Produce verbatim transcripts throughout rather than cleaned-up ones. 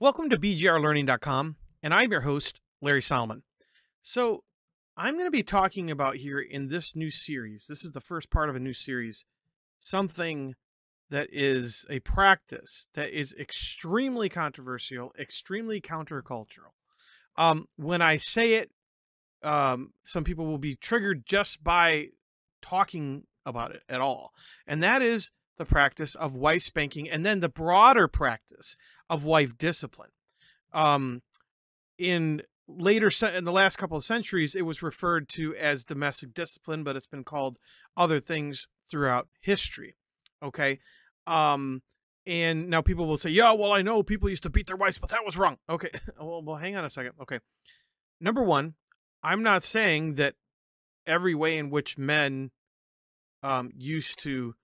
Welcome to B G R learning dot com, and I'm your host, Larry Solomon. So I'm going to be talking about here in this new series, this is the first part of a new series, something that is a practice that is extremely controversial, extremely countercultural. Um, when I say it, um, some people will be triggered just by talking about it at all. And that is the practice of wife spanking, and then the broader practice of wife discipline. Um, in later, in the last couple of centuries, it was referred to as domestic discipline, but it's been called other things throughout history. Okay. Um, and now people will say, yeah, well, I know people used to beat their wives, but that was wrong. Okay. Well, well, hang on a second. Okay. Number one, I'm not saying that every way in which men, um, used to,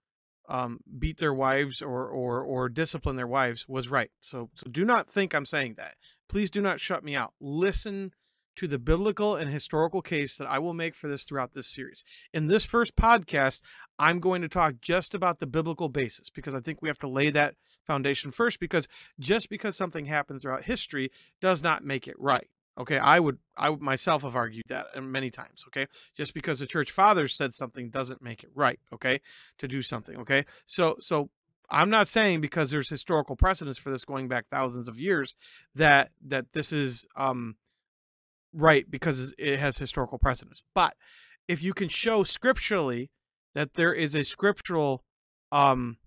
um, beat their wives or, or, or discipline their wives was right. So, so do not think I'm saying that. Please do not shut me out. Listen to the biblical and historical case that I will make for this throughout this series. In this first podcast, I'm going to talk just about the biblical basis, because I think we have to lay that foundation first, because just because something happened throughout history does not make it right. Okay. I would, I would myself have argued that many times. Okay. Just because the church fathers said something doesn't make it right. Okay. To do something. Okay. So, so I'm not saying because there's historical precedence for this going back thousands of years that, that this is, um, right, because it has historical precedence. But if you can show scripturally that there is a scriptural, um,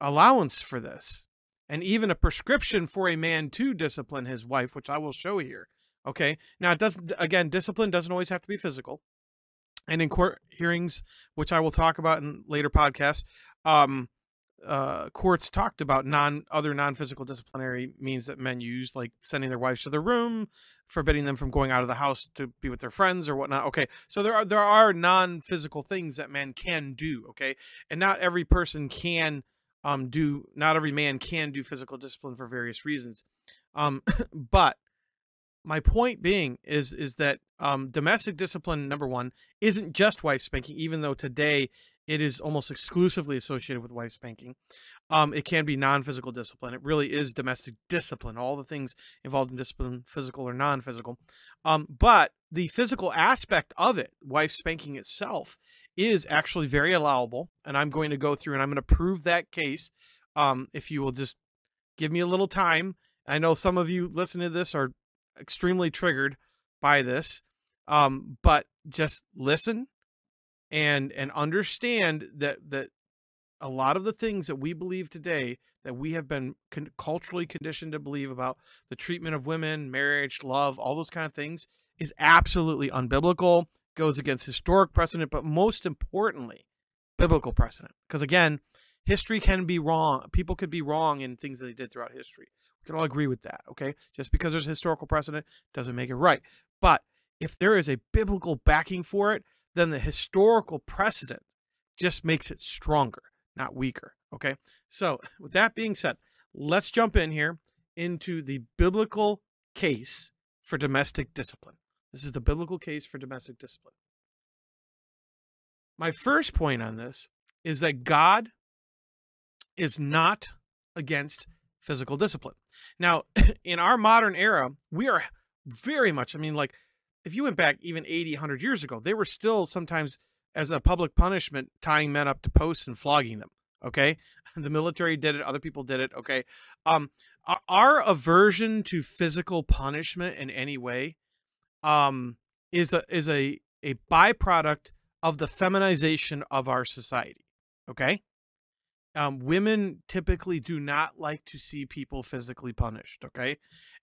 allowance for this, and even a prescription for a man to discipline his wife, which I will show here. Okay. Now it doesn't, again, discipline doesn't always have to be physical, and in court hearings, which I will talk about in later podcasts, um, uh, courts talked about non other non-physical disciplinary means that men use, like sending their wives to their room, forbidding them from going out of the house to be with their friends or whatnot. Okay. So there are, there are non-physical things that men can do. Okay. And not every person can, Um, do not every man can do physical discipline for various reasons. Um, but my point being is, is that, um, domestic discipline, number one, isn't just wife spanking, even though today it is almost exclusively associated with wife spanking. Um, it can be non-physical discipline. It really is domestic discipline, all the things involved in discipline, physical or non-physical. Um, but the physical aspect of it, wife spanking itself, is actually very allowable. And I'm going to go through and I'm going to prove that case. Um, if you will just give me a little time. I know some of you listening to this are extremely triggered by this. Um, but just listen and, and understand that, that a lot of the things that we believe today, that we have been con- culturally conditioned to believe about the treatment of women, marriage, love, all those kind of things, is absolutely unbiblical. Goes against historic precedent, but most importantly, biblical precedent. Because again, history can be wrong. People could be wrong in things that they did throughout history. We can all agree with that. Okay. Just because there's historical precedent doesn't make it right. But if there is a biblical backing for it, then the historical precedent just makes it stronger, not weaker. Okay. So with that being said, let's jump in here into the biblical case for domestic discipline. This is the biblical case for domestic discipline. My first point on this is that God is not against physical discipline. Now, in our modern era, we are very much, I mean, like if you went back even eighty, a hundred years ago, they were still sometimes as a public punishment, tying men up to posts and flogging them. Okay. The military did it. Other people did it. Okay. Um, our aversion to physical punishment in any way um, is a, is a, a byproduct of the feminization of our society. Okay. Um, women typically do not like to see people physically punished. Okay.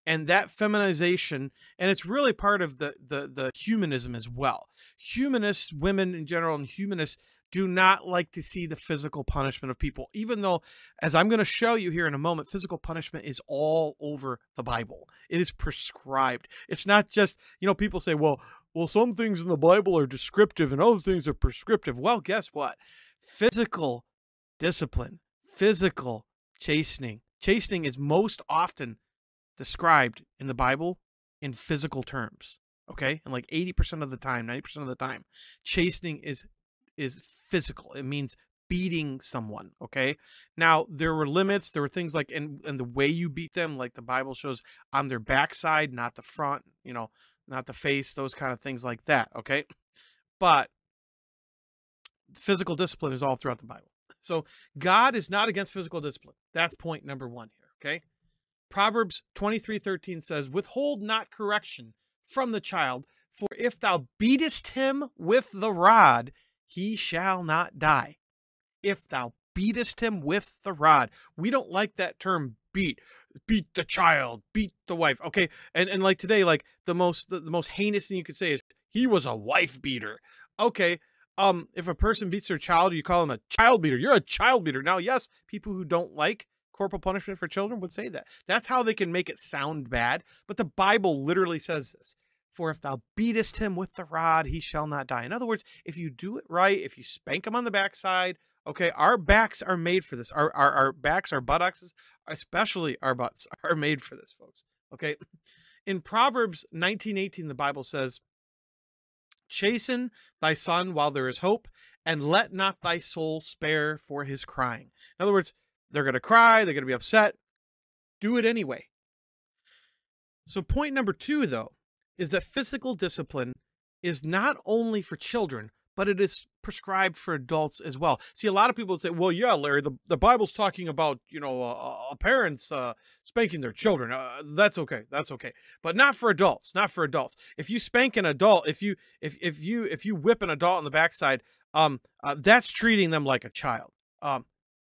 And that feminization, and it's really part of the, the, the humanism as well. Humanists, women in general, and humanists do not like to see the physical punishment of people, even though, as I'm going to show you here in a moment, physical punishment is all over the Bible. It is prescribed. It's not just, you know, people say, well, well, some things in the Bible are descriptive and other things are prescriptive. Well, guess what? Physical discipline, physical chastening. Chastening is most often described in the Bible in physical terms. Okay. And like eighty percent of the time, ninety percent of the time, chastening is is physical. It means beating someone. Okay, now there were limits, there were things like and and the way you beat them, like the Bible shows, on their backside, not the front, you know, not the face, those kind of things like that. Okay, but physical discipline is all throughout the Bible. So God is not against physical discipline. That's point number one here. Okay, Proverbs twenty-three thirteen says, withhold not correction from the child, for if thou beatest him with the rod, he shall not die. If thou beatest him with the rod. We don't like that term beat. Beat the child, beat the wife. Okay, and, and like today, like the most the, the most heinous thing you could say is, he was a wife beater. Okay, um, if a person beats their child, you call him a child beater. You're a child beater. Now, yes, people who don't like corporal punishment for children would say that. That's how they can make it sound bad, but the Bible literally says this. For if thou beatest him with the rod, he shall not die. In other words, if you do it right, if you spank him on the backside, okay, our backs are made for this. Our, our, our backs, our buttocks, especially our butts, are made for this, folks. Okay, in Proverbs nineteen eighteen, the Bible says, chasten thy son while there is hope, and let not thy soul spare for his crying. In other words, they're going to cry, they're going to be upset. Do it anyway. So point number two, though, is that physical discipline is not only for children, but it is prescribed for adults as well. See, a lot of people would say, well, yeah, Larry, the, the Bible's talking about, you know, uh, parents uh, spanking their children. Uh, that's okay. That's okay. But not for adults, not for adults. If you spank an adult, if you, if, if you, if you whip an adult on the backside, um, uh, that's treating them like a child. Um,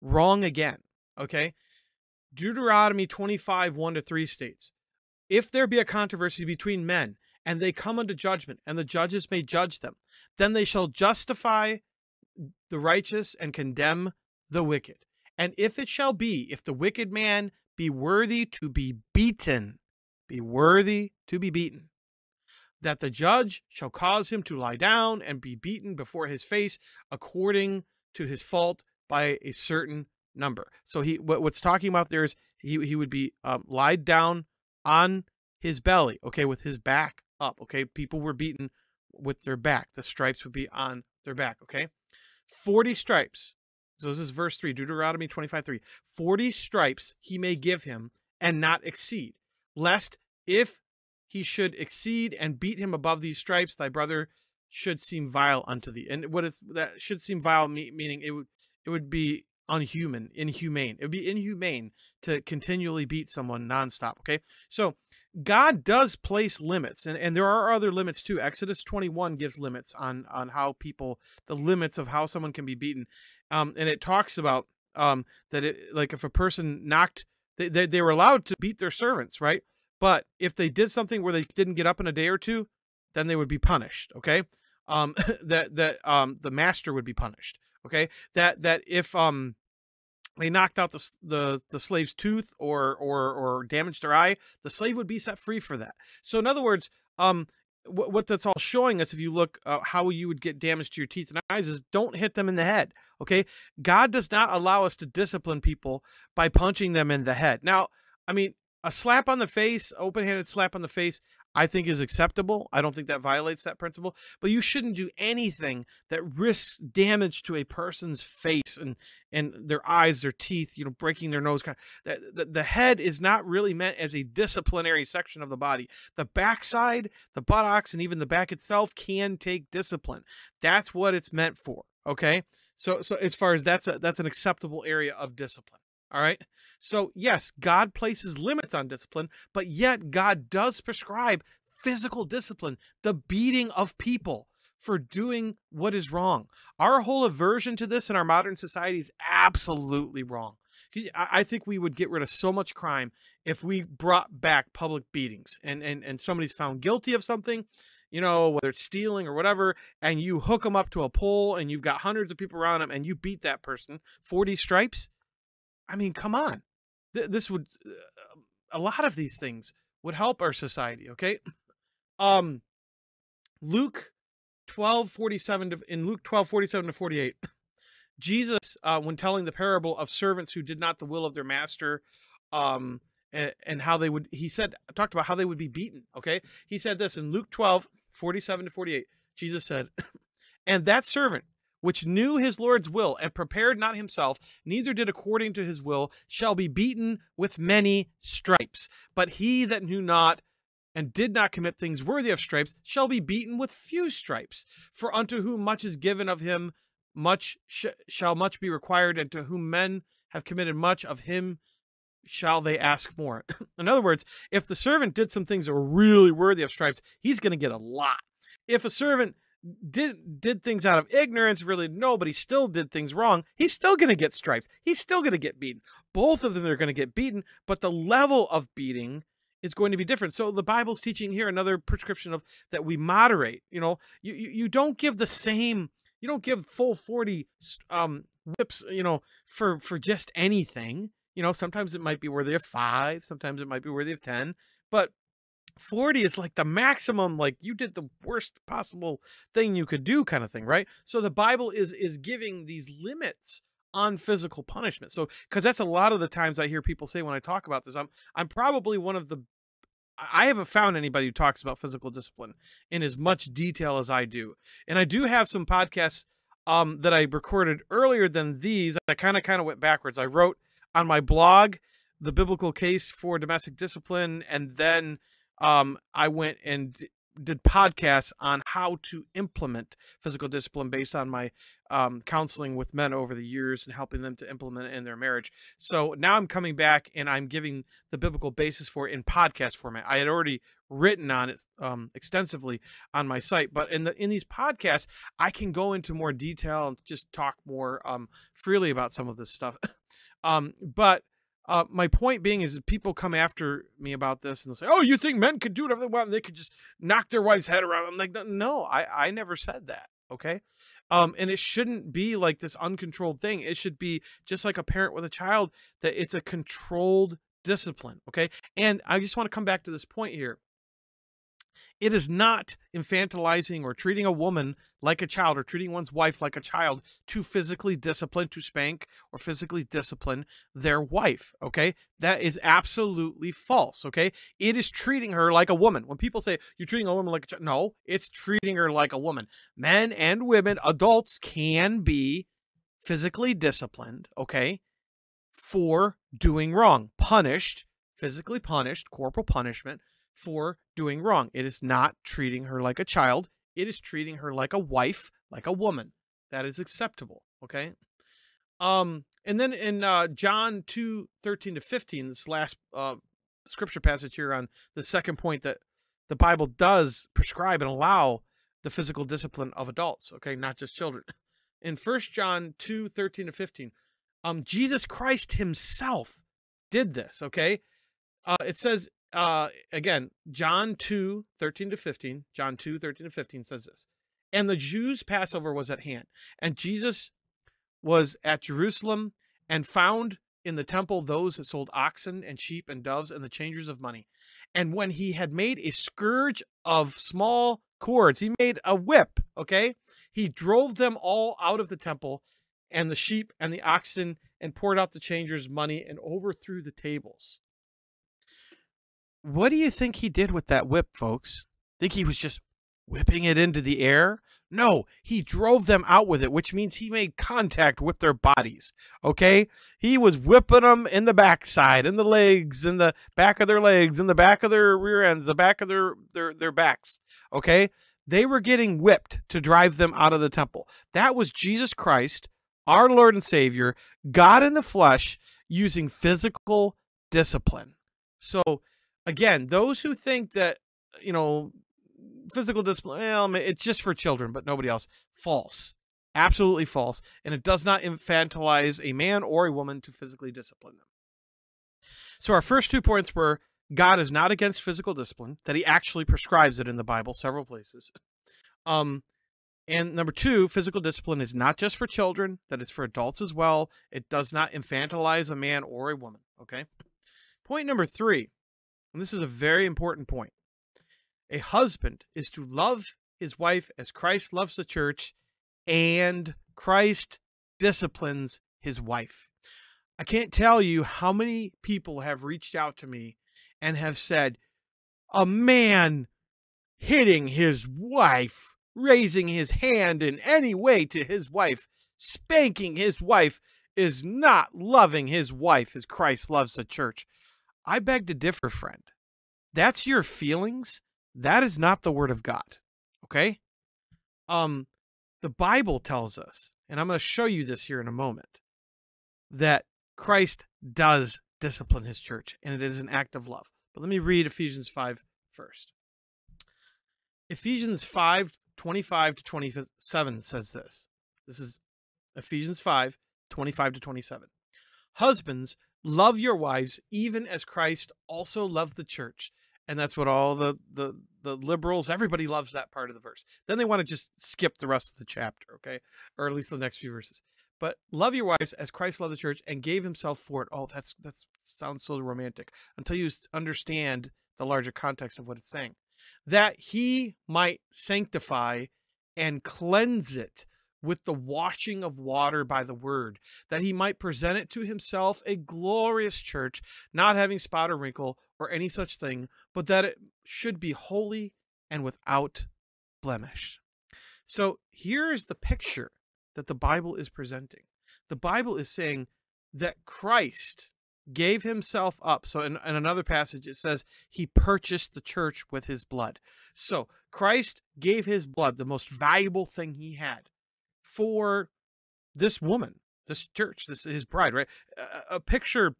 wrong again. Okay. Deuteronomy twenty-five, one to three states, if there be a controversy between men, and they come unto judgment, and the judges may judge them, then they shall justify the righteous and condemn the wicked. And if it shall be, if the wicked man be worthy to be beaten, be worthy to be beaten, that the judge shall cause him to lie down and be beaten before his face according to his fault by a certain number. So he, what, what's talking about there is he, he would be um, lied down on his belly, okay, with his back up, okay? People were beaten with their back. The stripes would be on their back, okay? forty stripes. So this is verse three, Deuteronomy twenty-five, three. forty stripes he may give him and not exceed, lest if he should exceed and beat him above these stripes, thy brother should seem vile unto thee. And what is that should seem vile, meaning it would, it would be unhuman, inhumane. It would be inhumane to continually beat someone nonstop. Okay. So God does place limits, and, and there are other limits too. Exodus twenty-one gives limits on, on how people, the limits of how someone can be beaten. Um, and it talks about, um, that it, like if a person knocked, they, they, they were allowed to beat their servants, right? But if they did something where they didn't get up in a day or two, then they would be punished. Okay. Um, that, that, um, the master would be punished. Okay. That, that if, um, they knocked out the, the, the slave's tooth or, or, or damaged their eye, the slave would be set free for that. So in other words, um, what, what that's all showing us, if you look uh, how you would get damage to your teeth and eyes, is don't hit them in the head. Okay. God does not allow us to discipline people by punching them in the head. Now, I mean, a slap on the face, open-handed slap on the face, I think is acceptable. I don't think that violates that principle, but you shouldn't do anything that risks damage to a person's face and, and their eyes, their teeth, you know, breaking their nose. Kind of, the, the, the head is not really meant as a disciplinary section of the body. The backside, the buttocks, and even the back itself can take discipline. That's what it's meant for. Okay. So, so as far as that's a, that's an acceptable area of discipline. All right. So yes, God places limits on discipline, but yet God does prescribe physical discipline, the beating of people for doing what is wrong. Our whole aversion to this in our modern society is absolutely wrong. I think we would get rid of so much crime if we brought back public beatings and, and, and somebody's found guilty of something, you know, whether it's stealing or whatever, and you hook them up to a pole and you've got hundreds of people around them and you beat that person, forty stripes. I mean, come on, this would, uh, a lot of these things would help our society. Okay. Um, Luke twelve forty-seven to, in Luke twelve, forty-seven to forty-eight, Jesus, uh, when telling the parable of servants who did not the will of their master, um, and, and how they would, he said, talked about how they would be beaten. Okay. He said this in Luke twelve, forty-seven to forty-eight, Jesus said, and that servant which knew his Lord's will and prepared not himself, neither did according to his will, shall be beaten with many stripes. But he that knew not and did not commit things worthy of stripes shall be beaten with few stripes. For unto whom much is given of him, much sh shall much be required, and to whom men have committed much, of him shall they ask more. In other words, if the servant did some things that were really worthy of stripes, he's going to get a lot. If a servant did did things out of ignorance, really no, but he still did things wrong, he's still going to get stripes. He's still going to get beaten. Both of them are going to get beaten, but the level of beating is going to be different. So the Bible's teaching here another prescription of that we moderate. You know, you you, you don't give the same. You don't give full forty um, whips, you know, for, for just anything. You know, sometimes it might be worthy of five. Sometimes it might be worthy of ten. But forty is like the maximum, like you did the worst possible thing you could do kind of thing, right? So the Bible is is giving these limits on physical punishment. So, because that's a lot of the times I hear people say when I talk about this, I'm, I'm probably one of the, I haven't found anybody who talks about physical discipline in as much detail as I do. And I do have some podcasts um, that I recorded earlier than these. I kind of kind of went backwards. I wrote on my blog, The Biblical Case for Domestic Discipline. And then um, I went and did podcasts on how to implement physical discipline based on my um, counseling with men over the years and helping them to implement it in their marriage. So now I'm coming back and I'm giving the biblical basis for it in podcast format. I had already written on it um, extensively on my site, but in the, in these podcasts, I can go into more detail and just talk more um, freely about some of this stuff. um, but Uh, my point being is that people come after me about this and they'll say, oh, you think men could do whatever they want and they could just knock their wife's head around? I'm like, no, I, I never said that. Okay. Um, and it shouldn't be like this uncontrolled thing. It should be just like a parent with a child, that it's a controlled discipline. Okay. And I just want to come back to this point here. It is not infantilizing or treating a woman like a child or treating one's wife like a child to physically discipline, to spank or physically discipline their wife, okay? That is absolutely false, okay? It is treating her like a woman. When people say, you're treating a woman like a child, no, it's treating her like a woman. Men and women, adults can be physically disciplined, okay, for doing wrong, punished, physically punished, corporal punishment, for doing wrong. It is not treating her like a child. It is treating her like a wife, like a woman. That is acceptable. Okay. Um, and then in uh, John two, thirteen to fifteen, this last uh, scripture passage here on the second point, that the Bible does prescribe and allow the physical discipline of adults. Okay. Not just children. In first John two, thirteen to fifteen, um, Jesus Christ himself did this. Okay. Uh, it says, Uh, again, John two, thirteen to fifteen, John two, thirteen to fifteen says this, and the Jews' Passover was at hand, and Jesus was at Jerusalem, and found in the temple those that sold oxen and sheep and doves and the changers of money. And when he had made a scourge of small cords, he made a whip, okay? He drove them all out of the temple, and the sheep and the oxen, and poured out the changers' money, and overthrew the tables. What do you think he did with that whip, folks? Think he was just whipping it into the air? No, he drove them out with it, which means he made contact with their bodies, okay? He was whipping them in the backside, in the legs, in the back of their legs, in the back of their rear ends, the back of their, their, their backs, okay? They were getting whipped to drive them out of the temple. That was Jesus Christ, our Lord and Savior, God in the flesh, using physical discipline. So, again, those who think that, you know, physical discipline, well, it's just for children, but nobody else. False. Absolutely false. And it does not infantilize a man or a woman to physically discipline them. So our first two points were God is not against physical discipline, that he actually prescribes it in the Bible several places. Um, and number two, physical discipline is not just for children, that it's for adults as well. It does not infantilize a man or a woman. Okay. Point number three. And this is a very important point. A husband is to love his wife as Christ loves the church, and Christ disciplines his wife. I can't tell you how many people have reached out to me and have said, a man hitting his wife raising his hand in any way to his wife, spanking his wife, is not loving his wife as Christ loves the church. I beg to differ, friend. That's your feelings. That is not the word of God. Okay? Um, the Bible tells us, and I'm going to show you this here in a moment, that Christ does discipline his church, and it is an act of love. But let me read Ephesians five first. Ephesians five, twenty-five to twenty-seven says this. This is Ephesians five, twenty-five to twenty-seven. Husbands, love your wives, even as Christ also loved the church. And that's what all the, the, the liberals, everybody loves that part of the verse. Then they want to just skip the rest of the chapter, okay? Or at least the next few verses. But love your wives as Christ loved the church and gave himself for it. Oh, that's that sounds so romantic. Until you understand the larger context of what it's saying. That he might sanctify and cleanse it with the washing of water by the word, that he might present it to himself a glorious church, not having spot or wrinkle or any such thing, but that it should be holy and without blemish. So here is the picture that the Bible is presenting. The Bible is saying that Christ gave himself up. So in, in another passage, it says he purchased the church with his blood. So Christ gave his blood, the most valuable thing he had, for this woman, this church, this his bride, right? A, a picture,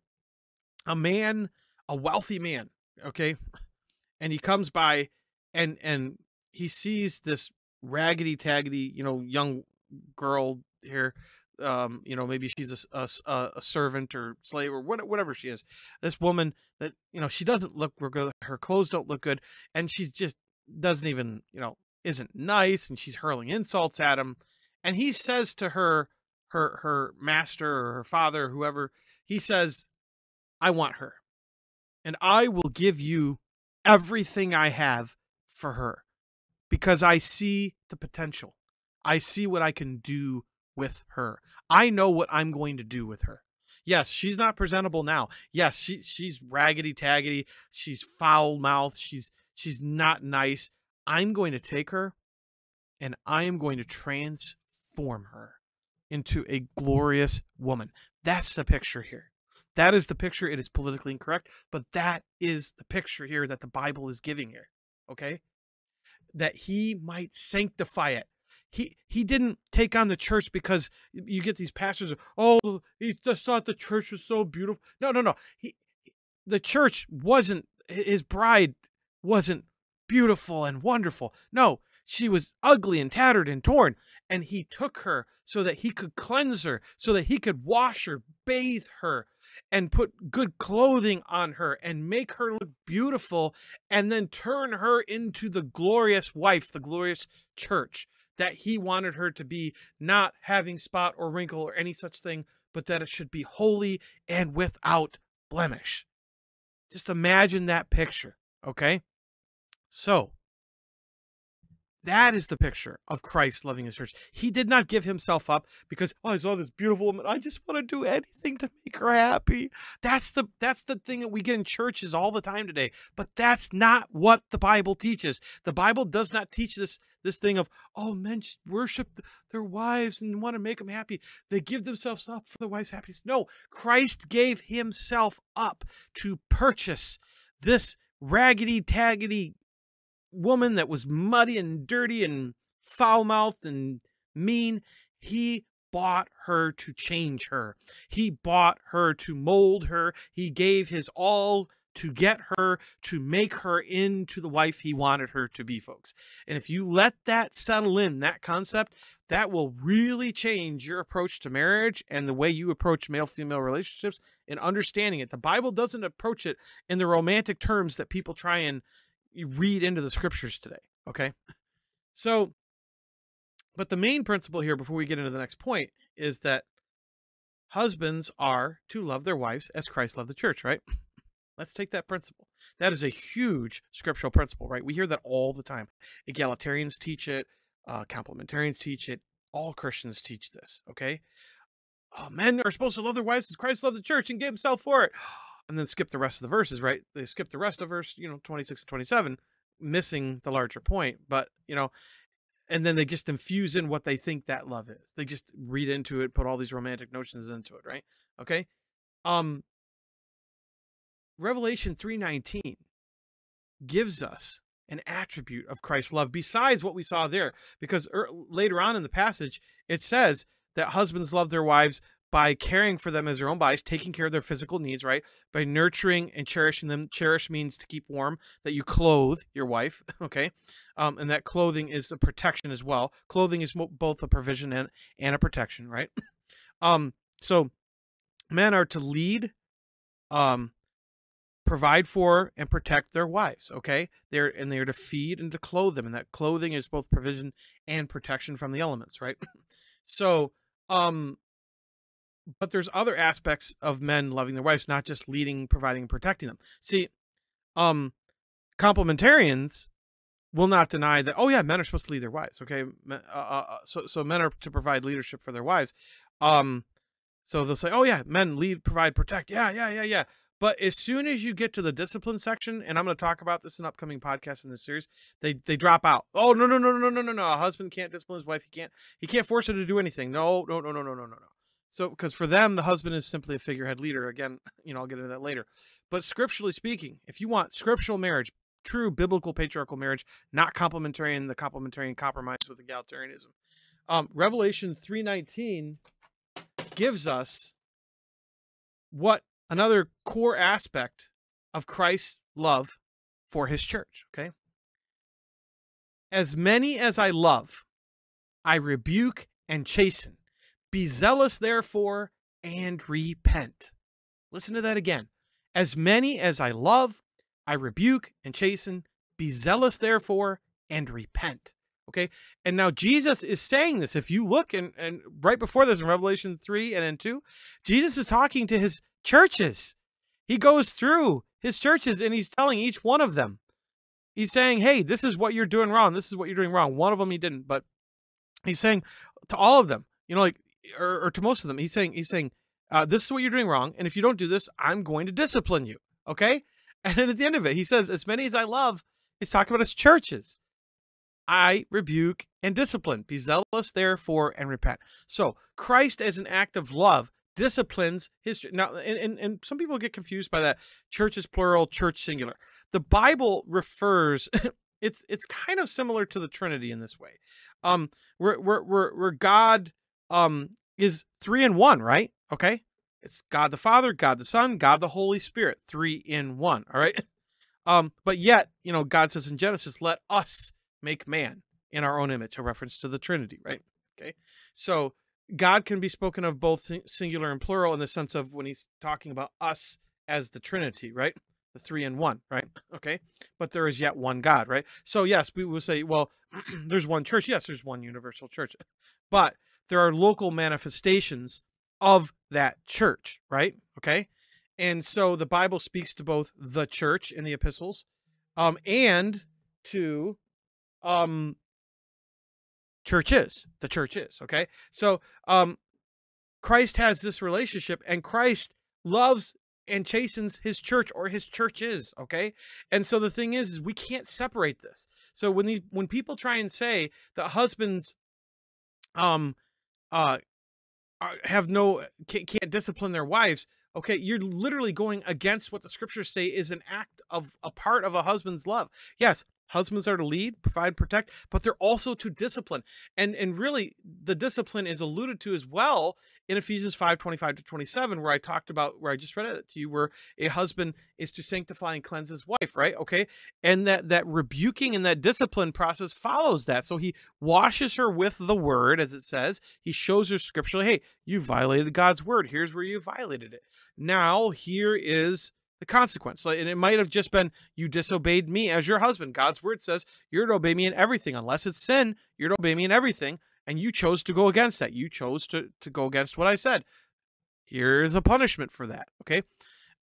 a man, a wealthy man, okay? And he comes by and, and he sees this raggedy taggedy, you know, young girl here. Um, you know, maybe she's a, a, a servant or slave or what, whatever she is. This woman that, you know, she doesn't look good. Her clothes don't look good. And she just doesn't even, you know, isn't nice. And she's hurling insults at him. And he says to her, her, her master or her father, or whoever, he says, I want her. And I will give you everything I have for her because I see the potential. I see what I can do with her. I know what I'm going to do with her. Yes, she's not presentable now. Yes, she she's raggedy taggedy. She's foul mouthed. She's she's not nice. I'm going to take her and I am going to transform her into a glorious woman. That's the picture here. That is the picture. It is politically incorrect, but that is the picture here that the Bible is giving here. Okay? That he might sanctify it. He, he didn't take on the church because you get these pastors, oh, he just thought the church was so beautiful. No, no, no. He, the church wasn't, his bride wasn't beautiful and wonderful. No, she was ugly and tattered and torn. And he took her so that he could cleanse her, so that he could wash her, bathe her, and put good clothing on her and make her look beautiful and then turn her into the glorious wife, the glorious church that he wanted her to be, not having spot or wrinkle or any such thing, but that it should be holy and without blemish. Just imagine that picture, okay? So, that is the picture of Christ loving his church. He did not give himself up because, oh, I saw this beautiful woman. I just want to do anything to make her happy. That's the, that's the thing that we get in churches all the time today. But that's not what the Bible teaches. The Bible does not teach this, this thing of, oh, men worship their wives and want to make them happy. They give themselves up for the wife's happiness. No, Christ gave himself up to purchase this raggedy, taggedy woman that was muddy and dirty and foul-mouthed and mean. He bought her to change her. He bought her to mold her. He gave his all to get her, to make her into the wife he wanted her to be, folks. And if you let that settle in, that concept, that will really change your approach to marriage and the way you approach male-female relationships and understanding it. The Bible doesn't approach it in the romantic terms that people try and you read into the scriptures today, okay? So, but the main principle here before we get into the next point is that husbands are to love their wives as Christ loved the church, right? Let's take that principle. That is a huge scriptural principle, right? We hear that all the time. Egalitarians teach it. Uh, complementarians teach it. All Christians teach this, okay? Oh, men are supposed to love their wives as Christ loved the church and give himself for it. And then skip the rest of the verses, right? They skip the rest of verse, you know, twenty-six and twenty-seven, missing the larger point. But, you know, and then they just infuse in what they think that love is. They just read into it, put all these romantic notions into it, right? Okay. Um, Revelation three nineteen gives us an attribute of Christ's love besides what we saw there, because er, later on in the passage, it says that husbands love their wives by caring for them as their own bodies, taking care of their physical needs, right? By nurturing and cherishing them. Cherish means to keep warm, that you clothe your wife, okay? Um, and that clothing is a protection as well. Clothing is both a provision and, and a protection, right? um, so men are to lead, um, provide for, and protect their wives, okay? They're, and they are to feed and to clothe them, and that clothing is both provision and protection from the elements, right? so, um... But there's other aspects of men loving their wives, not just leading, providing, and protecting them. See, um, complementarians will not deny that, oh, yeah, men are supposed to lead their wives, okay? Uh, uh, so, so men are to provide leadership for their wives. Um, so they'll say, oh, yeah, men lead, provide, protect. Yeah, yeah, yeah, yeah. But as soon as you get to the discipline section, and I'm going to talk about this in upcoming podcasts in this series, they they drop out. Oh, no, no, no, no, no, no, no. A husband can't discipline his wife. He can't, he can't force her to do anything. No, no, no, no, no, no, no. So, because for them, the husband is simply a figurehead leader. Again, you know, I'll get into that later. But scripturally speaking, if you want scriptural marriage, true biblical patriarchal marriage, not complementarian, the complementarian compromise with egalitarianism. Um, Revelation three nineteen gives us what another core aspect of Christ's love for his church, okay? As many as I love, I rebuke and chasten. Be zealous, therefore, and repent. Listen to that again. As many as I love, I rebuke and chasten. Be zealous, therefore, and repent. Okay? And now Jesus is saying this. If you look, and, and right before this in Revelation three and in two, Jesus is talking to his churches. He goes through his churches, and he's telling each one of them. He's saying, hey, this is what you're doing wrong. This is what you're doing wrong. One of them he didn't, but he's saying to all of them, you know, like, Or, or to most of them, he's saying, he's saying, uh, this is what you're doing wrong. And if you don't do this, I'm going to discipline you. Okay. And then at the end of it, he says, as many as I love, he's talking about his churches. I rebuke and discipline. Be zealous, therefore, and repent. So Christ, as an act of love, disciplines his. Now, and, and, and some people get confused by that. Church is plural, church singular. The Bible refers it's, it's kind of similar to the Trinity in this way. Um, we're, we're, we're, we're God, um, is three in one, right? Okay. It's God the Father, God the Son, God the Holy Spirit, three in one. All right. Um, but yet, you know, God says in Genesis, let us make man in our own image, a reference to the Trinity, right? Okay. So God can be spoken of both singular and plural in the sense of when he's talking about us as the Trinity, right? The three in one, right? Okay. But there is yet one God, right? So yes, we will say, well, there's one church. Yes, there's one universal church, but there are local manifestations of that church, right? Okay. And so the Bible speaks to both the church in the epistles, um, and to, um, churches, the church is, okay. So, um, Christ has this relationship, and Christ loves and chastens his church or his churches. Okay. And so the thing is, is we can't separate this. So when the, when people try and say that husbands, um, uh, have no, can't, can't discipline their wives. Okay. You're literally going against what the scriptures say is an act of a part of a husband's love. Yes. Husbands are to lead, provide, protect, but they're also to discipline. And, and really the discipline is alluded to as well in Ephesians five, twenty-five to twenty-seven, where I talked about, where I just read it to you, where a husband is to sanctify and cleanse his wife, right? Okay. And that, that rebuking and that discipline process follows that. So he washes her with the word, as it says, he shows her scripturally, hey, you violated God's word. Here's where you violated it. Now here is the consequence. And it might have just been, you disobeyed me as your husband. God's word says, you're to obey me in everything. Unless it's sin, you're to obey me in everything. And you chose to go against that. You chose to, to go against what I said. Here's a punishment for that. Okay.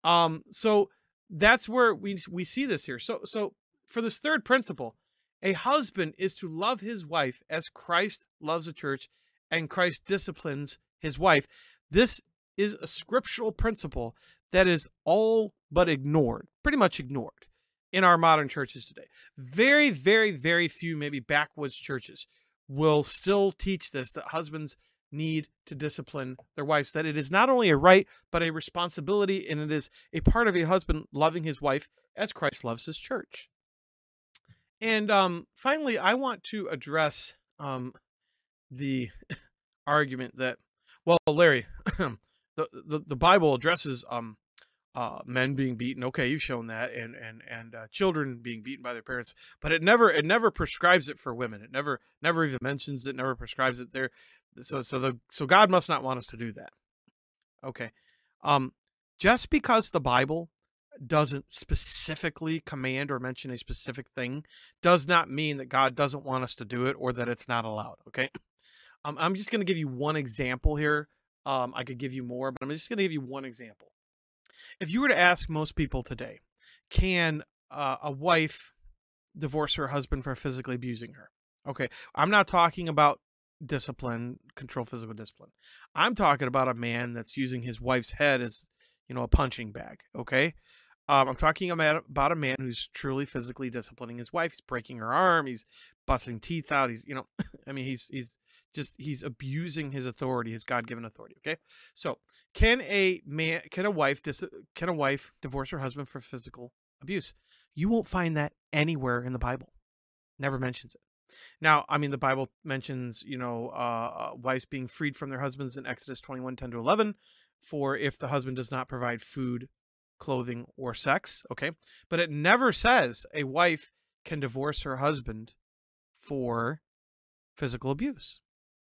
Um, so that's where we, we see this here. So, so for this third principle, a husband is to love his wife as Christ loves the church and Christ disciplines his wife. This is a scriptural principle that is all but ignored, pretty much ignored in our modern churches today. Very, very, very few, maybe backwoods churches will still teach this, that husbands need to discipline their wives, that it is not only a right, but a responsibility, and it is a part of a husband loving his wife as Christ loves his church. And um, finally, I want to address um, the argument that, well, Larry, the, the, the Bible addresses um, uh, men being beaten. Okay, you've shown that, and and and uh, children being beaten by their parents, but it never it never prescribes it for women. It never never even mentions it. Never prescribes it there. So so the so God must not want us to do that. Okay, um, just because the Bible doesn't specifically command or mention a specific thing does not mean that God doesn't want us to do it or that it's not allowed. Okay. Um, I'm just going to give you one example here. Um, I could give you more, but I'm just going to give you one example. If you were to ask most people today, can uh, a wife divorce her husband for physically abusing her? Okay. I'm not talking about discipline, control, physical discipline. I'm talking about a man that's using his wife's head as, you know, a punching bag. Okay. Um, I'm talking about a man who's truly physically disciplining his wife. He's breaking her arm. He's busting teeth out. He's, you know, I mean, he's, he's just, he's abusing his authority, his God-given authority. Okay. So can a man, can a wife, dis, can a wife divorce her husband for physical abuse? You won't find that anywhere in the Bible. Never mentions it. Now, I mean, the Bible mentions, you know, uh, wives being freed from their husbands in Exodus twenty-one, ten to eleven, for if the husband does not provide food, clothing, or sex. Okay. But it never says a wife can divorce her husband for physical abuse.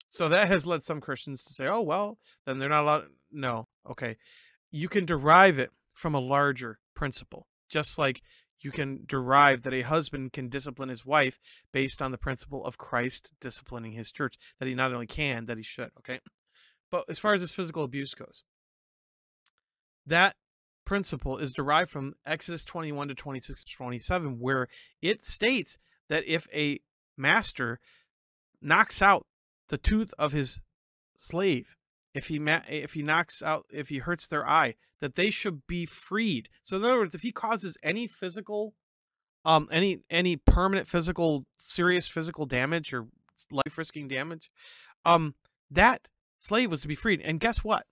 So that has led some Christians to say, oh, well, then they're not allowed. No. Okay. You can derive it from a larger principle, just like you can derive that a husband can discipline his wife based on the principle of Christ disciplining his church, that he not only can, that he should. Okay. But as far as this physical abuse goes, that principle is derived from Exodus twenty-one to twenty-six to twenty-seven, where it states that if a master knocks out the tooth of his slave, if he ma if he knocks out, if he hurts their eye, that they should be freed. So in other words, if he causes any physical, um, any any permanent physical, serious physical damage or life-risking damage, um, that slave was to be freed. And guess what?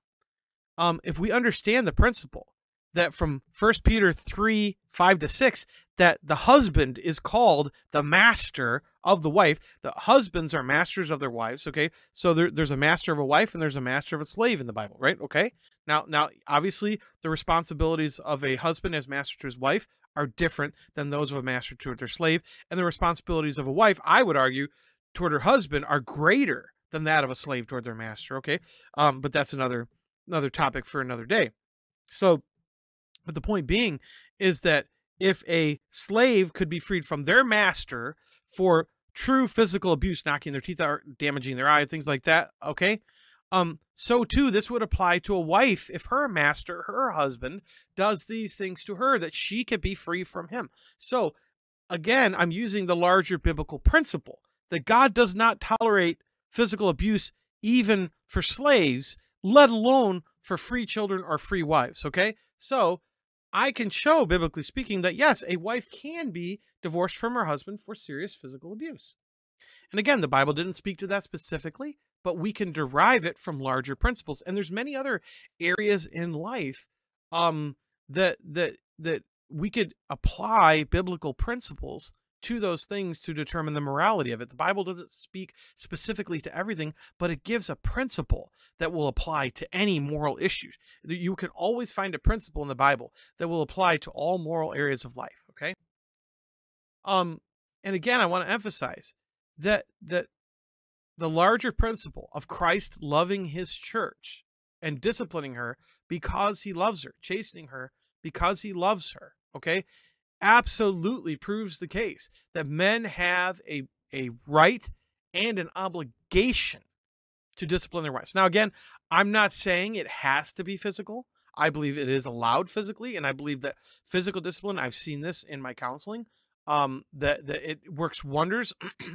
Um, if we understand the principle that from First Peter three, five to six, that the husband is called the master of the wife. The husbands are masters of their wives, okay? So there, there's a master of a wife and there's a master of a slave in the Bible, right? Okay? Now, now, obviously, the responsibilities of a husband as master to his wife are different than those of a master to their slave. And the responsibilities of a wife, I would argue, toward her husband are greater than that of a slave toward their master, okay? Um, but that's another, another topic for another day. So, but the point being is that if a slave could be freed from their master for true physical abuse, knocking their teeth out, damaging their eye, things like that, okay, um, so too this would apply to a wife if her master, her husband, does these things to her, that she could be free from him. So again, I'm using the larger biblical principle that God does not tolerate physical abuse even for slaves, let alone for free children or free wives, okay? So I can show, biblically speaking, that yes, a wife can be divorced from her husband for serious physical abuse. And again, the Bible didn't speak to that specifically, but we can derive it from larger principles. And there's many other areas in life um, that, that, that we could apply biblical principles to those things to determine the morality of it. The Bible doesn't speak specifically to everything, but it gives a principle that will apply to any moral issues. You can always find a principle in the Bible that will apply to all moral areas of life. Okay. Um, and again, I want to emphasize that, that the larger principle of Christ loving his church and disciplining her because he loves her, chastening her because he loves her. Okay. Absolutely proves the case that men have a, a right and an obligation to discipline their wives. Now, again, I'm not saying it has to be physical. I believe it is allowed physically. And I believe that physical discipline, I've seen this in my counseling, um, that, that it works wonders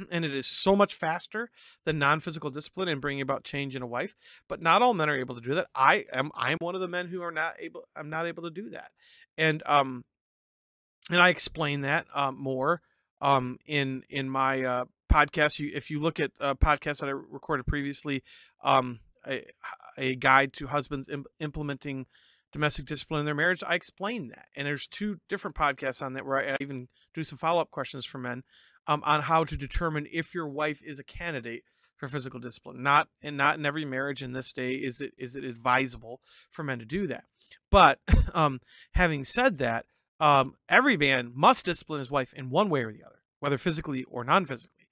and it is so much faster than non-physical discipline in bringing about change in a wife. But not all men are able to do that. I am, I'm one of the men who are not able, I'm not able to do that. And, um, And I explain that uh, more um, in in my uh, podcasts. You, if you look at a podcast that I recorded previously, um, a, a guide to husbands imp implementing domestic discipline in their marriage, I explain that. And there's two different podcasts on that where I even do some follow-up questions for men um, on how to determine if your wife is a candidate for physical discipline. Not and not in every marriage in this day is it is it advisable for men to do that. But um, having said that, um, every man must discipline his wife in one way or the other, whether physically or non-physically.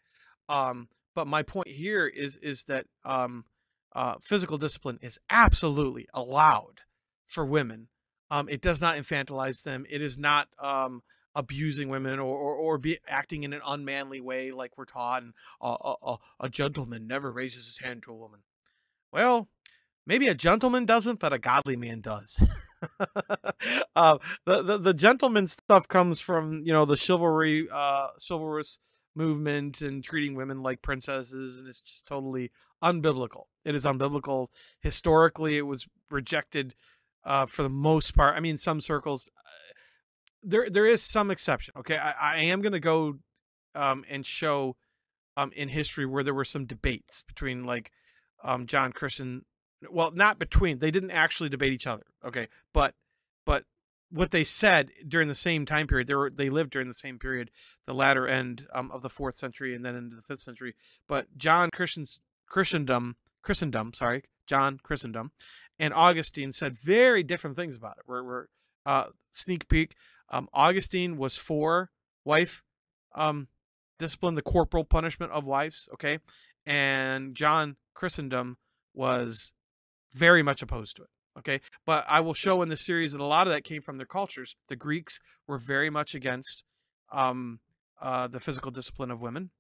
Um, but my point here is is that um, uh, physical discipline is absolutely allowed for women. Um, it does not infantilize them. It is not um, abusing women or, or, or be acting in an unmanly way like we're taught. And uh, uh, uh, a gentleman never raises his hand to a woman. Well, maybe a gentleman doesn't, but a godly man does. uh, the, the, the gentleman stuff comes from, you know, the chivalry, uh, chivalrous movement and treating women like princesses. And it's just totally unbiblical. It is unbiblical. Historically, it was rejected uh, for the most part. I mean, some circles, There, there is some exception. Okay, I, I am going to go um, and show um, in history where there were some debates between, like, um, John Christian. Well, not between. They didn't actually debate each other. Okay, but but what they said during the same time period, they were they lived during the same period, the latter end um, of the fourth century and then into the fifth century. But John Christian's Christendom, Christendom, sorry, John Christendom, and Augustine said very different things about it. We're, we're uh, sneak peek. Um, Augustine was for wife um, discipline, the corporal punishment of wives, okay? And John Christendom was very much opposed to it, okay? But I will show in this series that a lot of that came from their cultures. The Greeks were very much against um, uh, the physical discipline of women.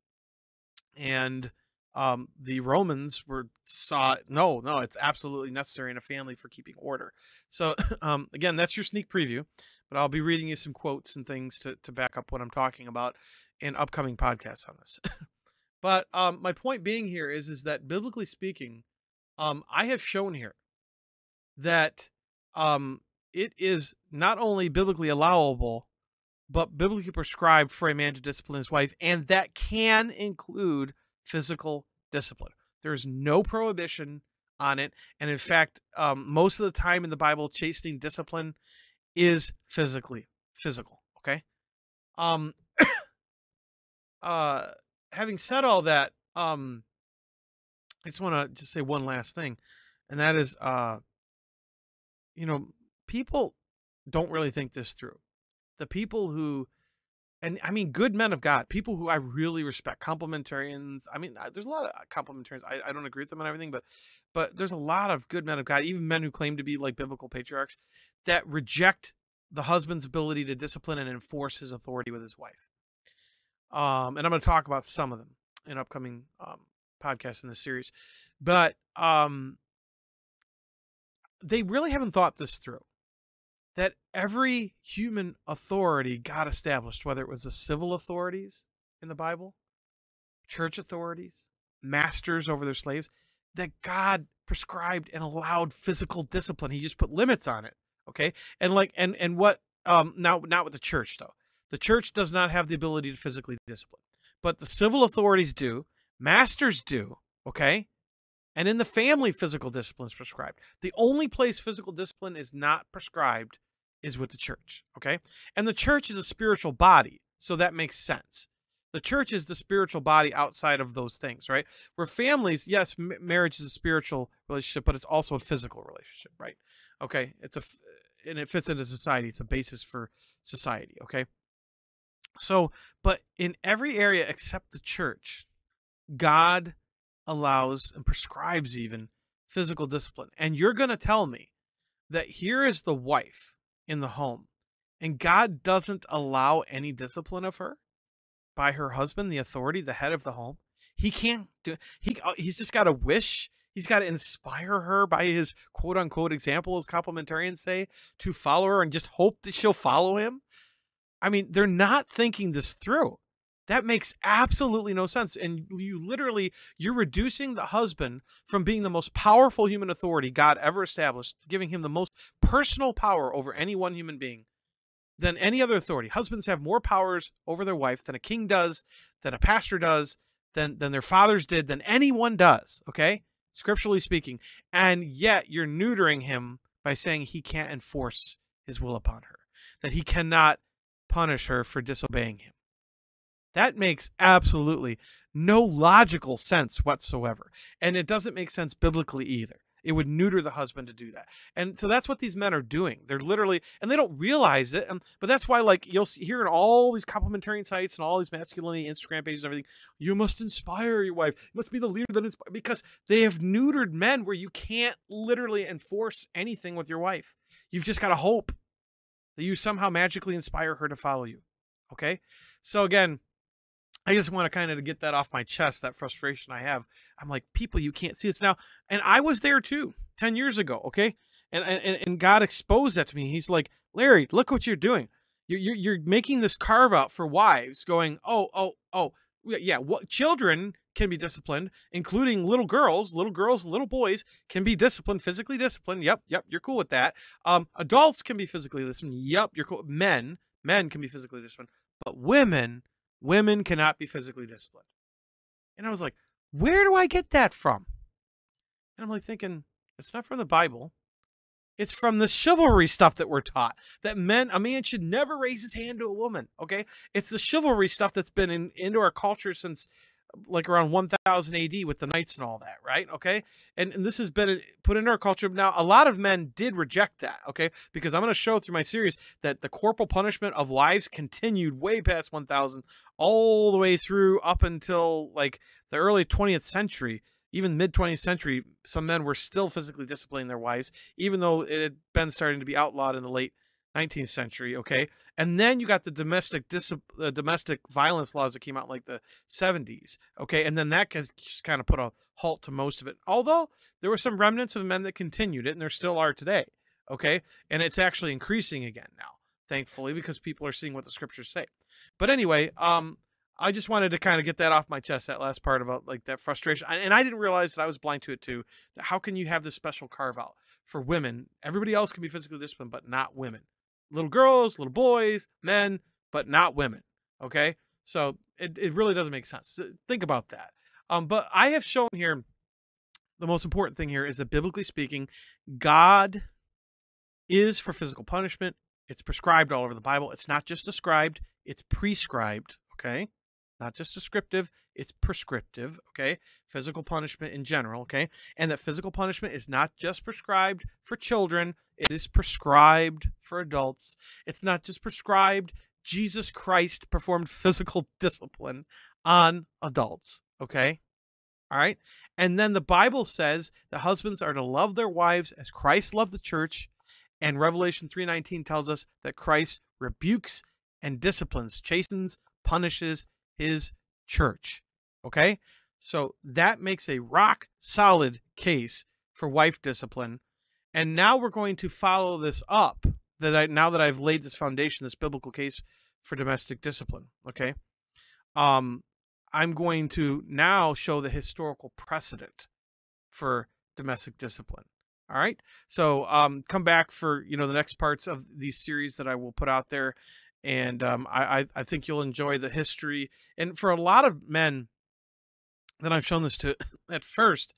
And um, the Romans were saw, no, no, it's absolutely necessary in a family for keeping order. So, um, again, that's your sneak preview, but I'll be reading you some quotes and things to, to back up what I'm talking about in upcoming podcasts on this. But, um, my point being here is, is that biblically speaking, um, I have shown here that, um, it is not only biblically allowable, but biblically prescribed for a man to discipline his wife. And that can include physical discipline. There's no prohibition on it. And in fact, um, most of the time in the Bible, chastening discipline is physically physical. Okay. Um, uh, having said all that, um, I just want to just say one last thing. And that is, uh, you know, people don't really think this through. The people who, and I mean, good men of God, people who I really respect, complementarians. I mean, there's a lot of complementarians. I, I don't agree with them on everything, but, but there's a lot of good men of God, even men who claim to be like biblical patriarchs, that reject the husband's ability to discipline and enforce his authority with his wife. Um, and I'm going to talk about some of them in upcoming um, podcasts in this series, but um, they really haven't thought this through. That every human authority got established, whether it was the civil authorities in the Bible, church authorities, masters over their slaves, that God prescribed and allowed physical discipline. He just put limits on it. Okay. And like, and, and what, um, now, not with the church though, the church does not have the ability to physically discipline, but the civil authorities do, masters do. Okay. And in the family, physical discipline is prescribed. The only place physical discipline is not prescribed is with the church, okay? And the church is a spiritual body, so that makes sense. The church is the spiritual body outside of those things, right? Where families, yes, m marriage is a spiritual relationship, but it's also a physical relationship, right? Okay, it's a, and it fits into society. It's a basis for society, okay? So, but in every area except the church, God allows and prescribes even physical discipline. And you're going to tell me that here is the wife in the home and God doesn't allow any discipline of her by her husband, the authority, the head of the home. He can't do it. He, he's just got to wish. He's got to inspire her by his quote unquote example, as complementarians say, to follow her and just hope that she'll follow him. I mean, they're not thinking this through. That makes absolutely no sense. And you literally, you're reducing the husband from being the most powerful human authority God ever established, giving him the most personal power over any one human being than any other authority. Husbands have more powers over their wife than a king does, than a pastor does, than than their fathers did, than anyone does, okay? Scripturally speaking. And yet you're neutering him by saying he can't enforce his will upon her, that he cannot punish her for disobeying him. That makes absolutely no logical sense whatsoever. And it doesn't make sense biblically either. It would neuter the husband to do that. And so that's what these men are doing. They're literally, and they don't realize it. And, but that's why, like, you'll see here in all these complementarian sites and all these masculinity Instagram pages and everything, you must inspire your wife. You must be the leader that inspires, because they have neutered men where you can't literally enforce anything with your wife. You've just got to hope that you somehow magically inspire her to follow you. Okay. So again, I just want to kind of get that off my chest, that frustration I have. I'm like, people, you can't see this now. And I was there too, ten years ago. Okay. And, and, and God exposed that to me. He's like, Larry, look what you're doing. You're, you're, you're making this carve out for wives going, oh, oh, oh yeah. What children can be disciplined, including little girls, little girls, and little boys can be disciplined, physically disciplined. Yep. Yep. You're cool with that. Um, adults can be physically disciplined. Yep. You're cool. Men, men can be physically disciplined, but women Women cannot be physically disciplined. And I was like, where do I get that from? And I'm like thinking, it's not from the Bible. It's from the chivalry stuff that we're taught, that men, a man should never raise his hand to a woman. Okay. It's the chivalry stuff that's been in, into our culture since like around one thousand A D with the knights and all that. Right. Okay. And, and this has been put into our culture. Now, a lot of men did reject that. Okay. Because I'm going to show through my series that the corporal punishment of wives continued way past one thousand, all the way through up until like the early twentieth century, even mid twentieth century, some men were still physically disciplining their wives, even though it had been starting to be outlawed in the late nineteenth century. Okay. And then you got the domestic, dis uh, domestic violence laws that came out in like the seventies. Okay. And then that just kind of put a halt to most of it. Although there were some remnants of men that continued it, and there still are today. Okay. And it's actually increasing again now, thankfully, because people are seeing what the scriptures say. But anyway, um, I just wanted to kind of get that off my chest, that last part about like that frustration. I, and I didn't realize that I was blind to it too. That how can you have this special carve out for women? Everybody else can be physically disciplined, but not women, little girls, little boys, men, but not women. Okay. So it, it really doesn't make sense. Think about that. Um, but I have shown here, the most important thing here is that biblically speaking, God is for physical punishment. It's prescribed all over the Bible. It's not just described, it's prescribed. Okay. Not just descriptive, it's prescriptive. Okay. Physical punishment in general. Okay. And that physical punishment is not just prescribed for children. It is prescribed for adults. It's not just prescribed. Jesus Christ performed physical discipline on adults. Okay. All right. And then the Bible says the husbands are to love their wives as Christ loved the church. And Revelation three nineteen tells us that Christ rebukes and disciplines, chastens, punishes his church. Okay. So that makes a rock solid case for wife discipline. And now we're going to follow this up that I, now that I've laid this foundation, this biblical case for domestic discipline. Okay. Um, I'm going to now show the historical precedent for domestic discipline. All right. So, um, come back for, you know, the next parts of these series that I will put out there. And um, I, I think you'll enjoy the history. And for a lot of men that I've shown this to, at first,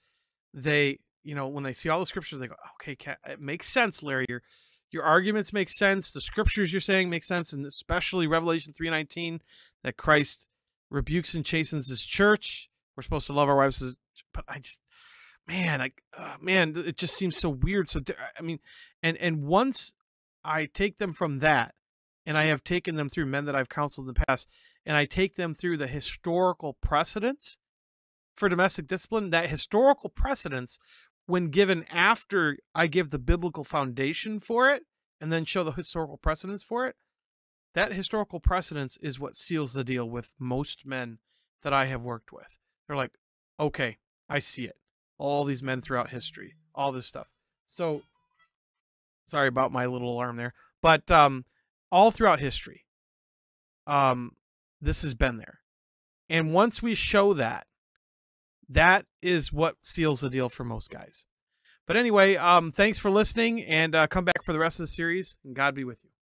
they, you know, when they see all the scriptures, they go, okay, it makes sense, Larry. Your, your arguments make sense. The scriptures you're saying make sense. And especially Revelation three nineteen, that Christ rebukes and chastens his church. We're supposed to love our wives. But I just, man, I, oh, man, it just seems so weird. So, I mean, and, and once I take them from that, and I have taken them through men that I've counseled in the past, and I take them through the historical precedents for domestic discipline, that historical precedents, when given after I give the biblical foundation for it, and then show the historical precedents for it, that historical precedents is what seals the deal with most men that I have worked with. They're like, okay, I see it. All these men throughout history, all this stuff. So sorry about my little alarm there, but, um, all throughout history, um, this has been there. And once we show that, that is what seals the deal for most guys. But anyway, um, thanks for listening, and uh, come back for the rest of the series, and God be with you.